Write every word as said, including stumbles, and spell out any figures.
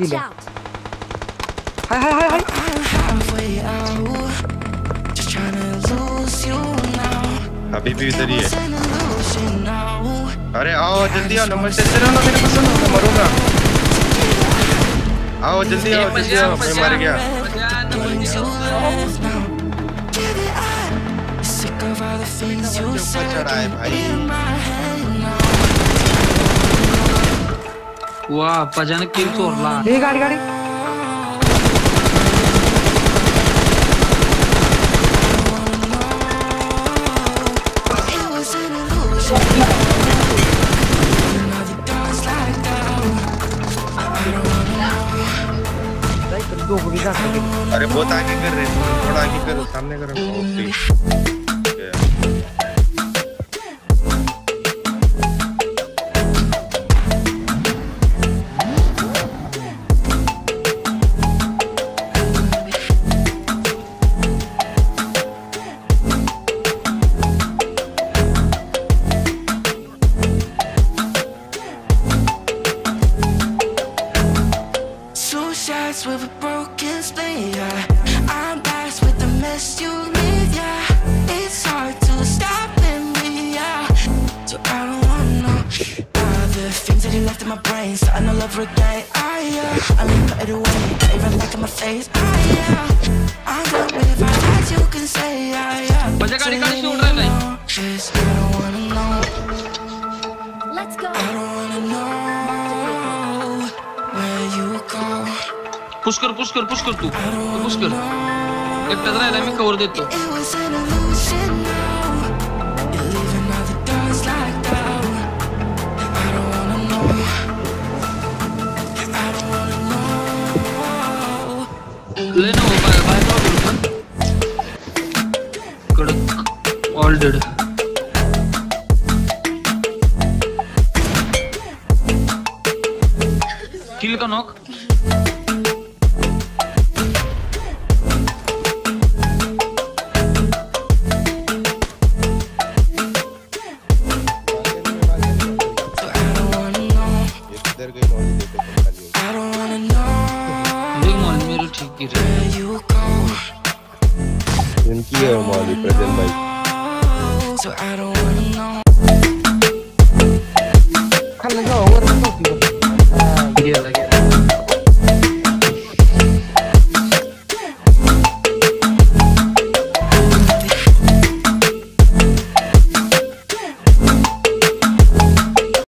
Watch out. Hi, hi, hi, hi. Halfway out. Just trying to lose you now. अभी भी उधर ही है. अरे आओ जल्दी आओ, नंबर से चलो ना, मेरे पसंद हो मैं मरूंगा. आओ जल्दी आओ जल्दी आओ, मैं मर गया. ऊपर चढ़ा है भाई. वाह पजान किल तोड़ ला. ये गाड़ी गाड़ी दो हो गया. अरे बहुत आगे कर रहे हो, थोड़ा आगे करो, सामने करो. With a broken spleen, yeah. I'm back with the mess you leave, yeah. It's hard to stop in me, yeah. So I don't wanna know all the things that you left in my brain. So I know love again, ah yeah. I mean cut it away, cut it right back in my face, ah yeah. I'm not with my eyes, you can say, ah yeah. But I gotta go shoot right now. Cause I don't wanna know. Let's go. I don't wanna know where you go. Push कर push कर push कर तू push कर. एक पतरा है मैं cover देता हूं. ले नो भाई भाई तो कड़क ऑल डेड. किल का नॉक इनकी है हमारी प्रेजेंट भाई. खाली का ओवर